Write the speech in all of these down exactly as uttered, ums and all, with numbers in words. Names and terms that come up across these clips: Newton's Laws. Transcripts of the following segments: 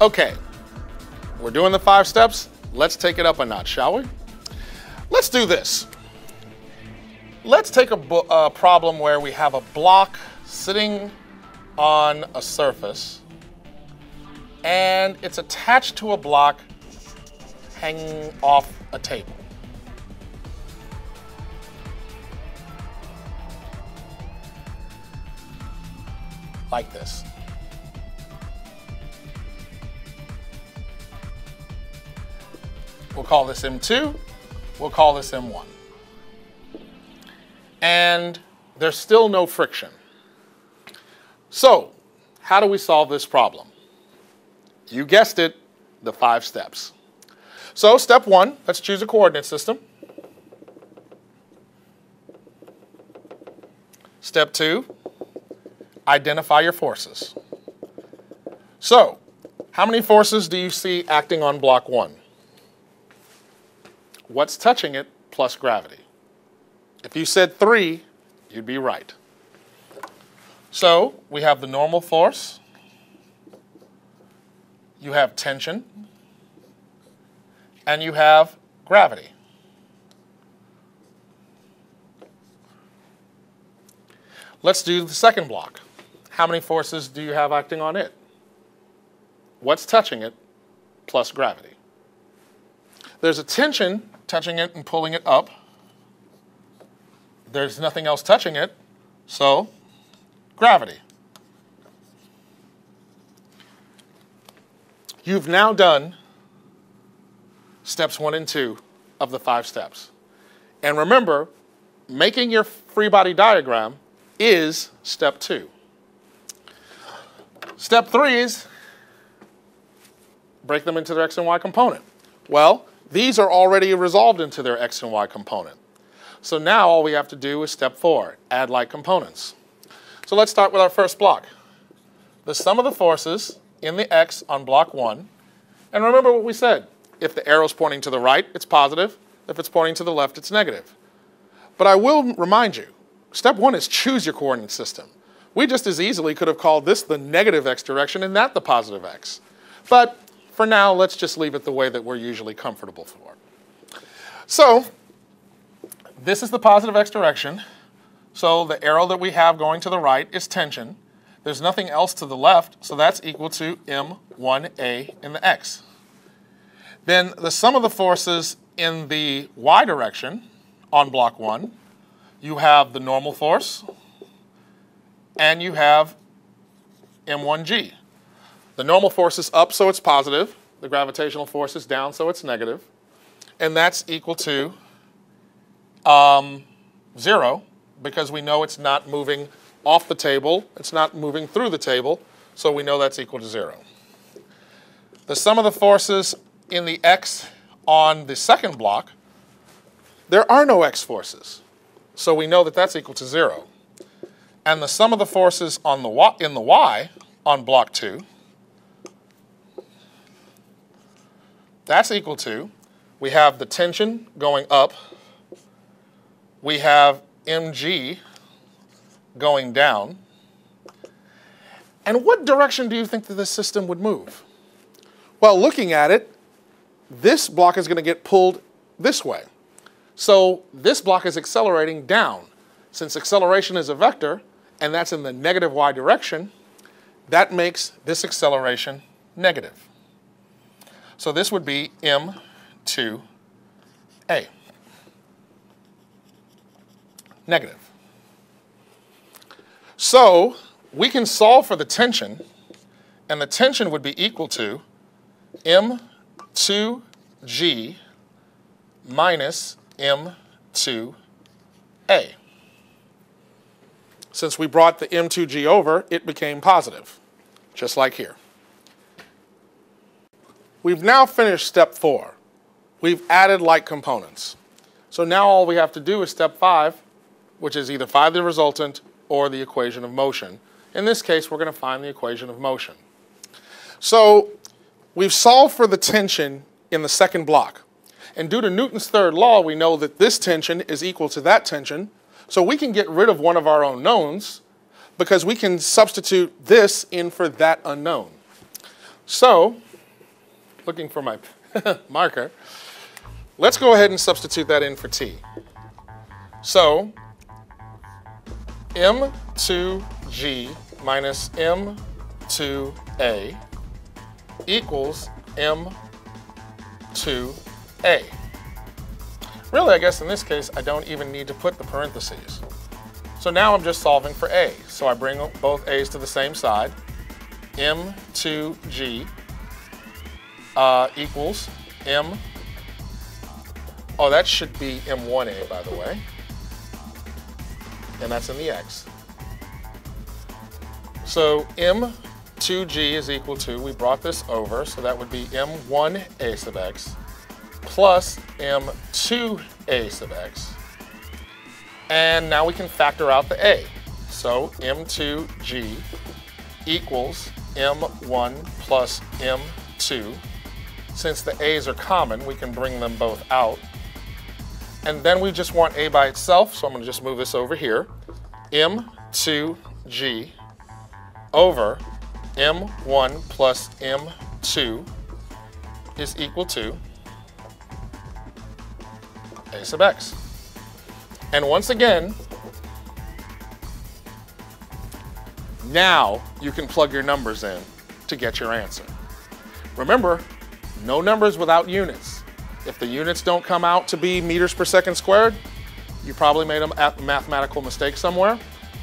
Okay, we're doing the five steps. Let's take it up a notch, shall we? Let's do this. Let's take a uh, problem where we have a block sitting on a surface and it's attached to a block hanging off a table. Like this. We'll call this M two, we'll call this M one. And there's still no friction. So, how do we solve this problem? You guessed it, the five steps. So, step one, let's choose a coordinate system. Step two, identify your forces. So, how many forces do you see acting on block one? What's touching it plus gravity? If you said three, you'd be right. So we have the normal force, you have tension, and you have gravity. Let's do the second block. How many forces do you have acting on it? What's touching it plus gravity? There's a tension touching it and pulling it up. There's nothing else touching it, so gravity. You've now done steps one and two of the five steps. And remember, making your free body diagram is step two. Step three is break them into their X and Y component. Well, these are already resolved into their X and Y component. So now all we have to do is step four, add like components. So let's start with our first block. The sum of the forces in the X on block one. And remember what we said. If the arrow's pointing to the right, it's positive. If it's pointing to the left, it's negative. But I will remind you, step one is choose your coordinate system. We just as easily could have called this the negative X direction and that the positive X. But for now, let's just leave it the way that we're usually comfortable for. So, this is the positive X direction. So the arrow that we have going to the right is tension. There's nothing else to the left, so that's equal to M one A in the X. Then the sum of the forces in the Y direction on block one, you have the normal force and you have M one G. The normal force is up, so it's positive. The gravitational force is down, so it's negative. And that's equal to um, zero, because we know it's not moving off the table. It's not moving through the table, so we know that's equal to zero. The sum of the forces in the X on the second block, there are no X forces, so we know that that's equal to zero. And the sum of the forces on the y, in the Y on block two, that's equal to, we have the tension going up, we have M G going down, and what direction do you think that this system would move? Well, looking at it, this block is going to get pulled this way. So this block is accelerating down. Since acceleration is a vector, and that's in the negative Y direction, that makes this acceleration negative. So this would be M two A, negative. So we can solve for the tension, and the tension would be equal to M two G minus M two A. Since we brought the M two G over, it became positive, just like here. We've now finished step four. We've added like components. So now all we have to do is step five, which is either find the resultant or the equation of motion. In this case, we're going to find the equation of motion. So we've solved for the tension in the second block. And due to Newton's third law, we know that this tension is equal to that tension. So we can get rid of one of our unknowns because we can substitute this in for that unknown. So, looking for my marker, let's go ahead and substitute that in for t. So, m two g minus m two a equals m two a. Really, I guess in this case, I don't even need to put the parentheses. So now I'm just solving for a. So I bring both a's to the same side. m two g uh, equals m. Oh, that should be m one a, by the way. And that's in the x. So m two g is equal to, we brought this over, so that would be m one a sub x plus m two a sub x. And now we can factor out the a. So m two g equals m one plus m two. Since the a's are common, we can bring them both out. And then we just want a by itself, so I'm going to just move this over here. m two g over m one plus m two is equal to a sub x. And once again, now you can plug your numbers in to get your answer. Remember, no numbers without units. If the units don't come out to be meters per second squared, you probably made a mathematical mistake somewhere.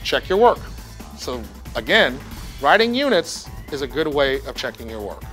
Check your work. So again, writing units is a good way of checking your work.